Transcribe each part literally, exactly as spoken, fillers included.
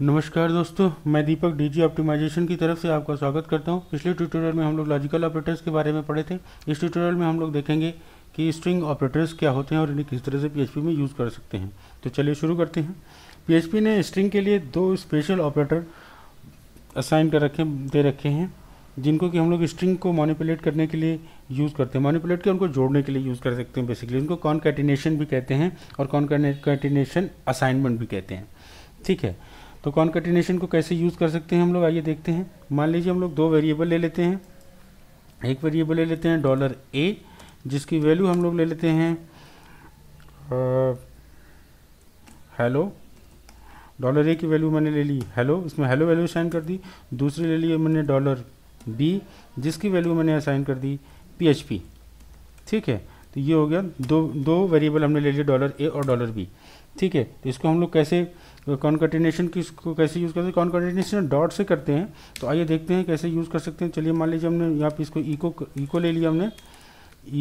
नमस्कार दोस्तों, मैं दीपक डीजी ऑप्टिमाइजेशन की तरफ से आपका स्वागत करता हूं। पिछले ट्यूटोरियल में हम लोग लॉजिकल ऑपरेटर्स के बारे में पढ़े थे। इस ट्यूटोरियल में हम लोग देखेंगे कि स्ट्रिंग ऑपरेटर्स क्या होते हैं और इन्हें किस तरह से पीएचपी में यूज़ कर सकते हैं। तो चलिए शुरू करते हैं। पीएचपी ने स्ट्रिंग के लिए दो स्पेशल ऑपरेटर असाइन कर रखे दे रखे हैं, जिनको कि हम लोग स्ट्रिंग को मैनिपुलेट करने के लिए यूज़ करते हैं। मैनिपुलेट के उनको जोड़ने के लिए यूज़ कर सकते हैं। बेसिकली उनको कॉन्कैटिनेशन भी कहते हैं और कॉन्कैटिनेशन असाइनमेंट भी कहते हैं। ठीक है, तो कॉन्कैटिनेशन को कैसे यूज़ कर सकते हैं हम लोग, आइए देखते हैं। मान लीजिए हम लोग दो वेरिएबल ले लेते हैं। एक वेरिएबल ले लेते हैं डॉलर ए, जिसकी वैल्यू हम लोग ले लेते हैं हेलो। डॉलर ए की वैल्यू मैंने ले ली हेलो, इसमें हेलो वैल्यू असाइन कर दी। दूसरी ले ली मैंने डॉलर बी, जिसकी वैल्यू मैंने असाइन कर दी पीएचपी। ठीक है, तो ये हो गया दो दो वेरिएबल हमने ले लिए, डॉलर ए और डॉलर बी। ठीक है, तो इसको हम लोग कैसे कॉन्कैटिनेशन किसको कैसे यूज़ करते हैं, कॉन्कैटिनेशन डॉट से करते हैं। तो आइए देखते हैं कैसे यूज़ कर सकते हैं। चलिए मान लीजिए हमने यहाँ पे इसको इको इको ले लिया हमने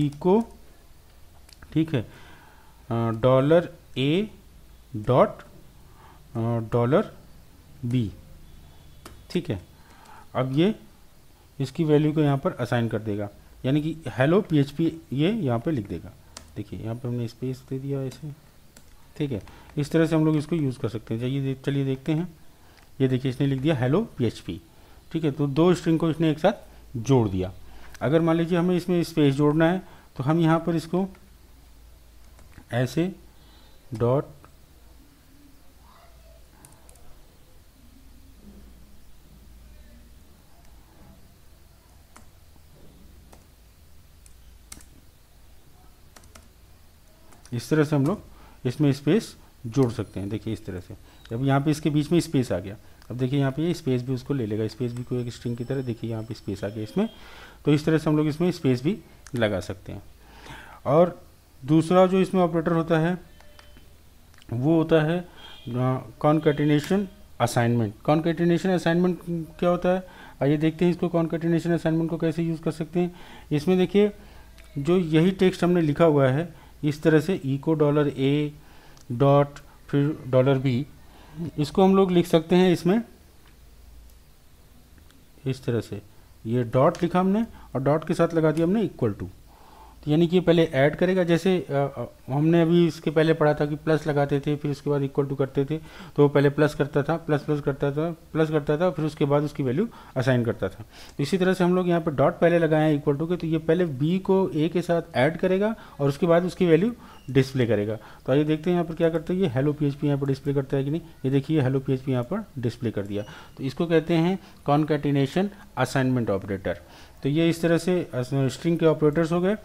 इको। ठीक है, dollar A dot dollar B. ठीक है, अब ये इसकी वैल्यू को यहाँ पर असाइन कर देगा, यानी कि हेलो पीएचपी ये यहाँ पे लिख देगा। देखिए यहाँ पे हमने स्पेस दे दिया ऐसे। ठीक है, इस तरह से हम लोग इसको यूज़ कर सकते हैं। चलिए चलिए देखते हैं। ये देखिए इसने लिख दिया हेलो पीएचपी। ठीक है, तो दो स्ट्रिंग को इसने एक साथ जोड़ दिया। अगर मान लीजिए हमें इसमें स्पेस जोड़ना है तो हम यहाँ पर इसको ऐसे डॉट इस तरह से हम लोग इसमें स्पेस जोड़ सकते हैं। देखिए इस तरह से अब यहाँ पे इसके बीच में स्पेस आ गया। अब देखिए यहाँ पे ये स्पेस भी उसको ले लेगा, स्पेस भी कोई एक स्ट्रिंग की तरह। देखिए यहाँ पे स्पेस आ गया इसमें। तो इस तरह से हम लोग इसमें स्पेस भी लगा सकते हैं। और दूसरा जो इसमें ऑपरेटर होता है वो होता है कॉन्कैटिनेशन असाइनमेंट। कॉन्कैटिनेशन असाइनमेंट क्या होता है, आइए देखते हैं इसको। कॉन्कैटिनेशन असाइनमेंट को कैसे यूज़ कर सकते हैं। इसमें देखिए जो यही टेक्स्ट हमने लिखा हुआ है इस तरह से इको डॉलर ए डॉट फिर डॉलर बी, इसको हम लोग लिख सकते हैं इसमें इस तरह से। ये डॉट लिखा हमने और डॉट के साथ लगा दिया हमने इक्वल टू, तो यानी कि ये पहले ऐड करेगा। जैसे आ, हमने अभी इसके पहले पढ़ा था कि प्लस लगाते थे फिर उसके बाद इक्वल टू करते थे, तो पहले प्लस करता था प्लस प्लस करता था प्लस करता था फिर उसके बाद उसकी वैल्यू असाइन करता था। तो इसी तरह से हम लोग यहाँ पे डॉट पहले लगाए हैं इक्वल टू के, तो ये पहले बी को ए के साथ ऐड करेगा और उसके बाद उसकी वैल्यू डिस्प्ले करेगा। तो आइए देखते हैं यहाँ पर क्या करता है। ये हेलो पी एच पी यहाँ पर डिस्प्ले करता है कि नहीं। ये देखिए हेलो पी एच पी यहाँ पर डिस्प्ले कर दिया। तो इसको कहते हैं कॉन्कैटिनेशन असाइनमेंट ऑपरेटर। तो ये इस तरह से स्ट्रिंग के ऑपरेटर्स हो गए।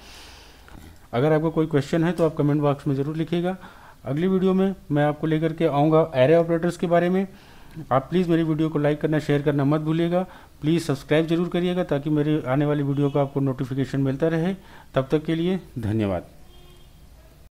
अगर आपको कोई क्वेश्चन है तो आप कमेंट बॉक्स में ज़रूर लिखिएगा। अगली वीडियो में मैं आपको लेकर के आऊँगा एरे ऑपरेटर्स के बारे में। आप प्लीज़ मेरी वीडियो को लाइक करना, शेयर करना मत भूलिएगा। प्लीज़ सब्सक्राइब जरूर करिएगा ताकि मेरे आने वाली वीडियो का आपको नोटिफिकेशन मिलता रहे। तब तक के लिए धन्यवाद।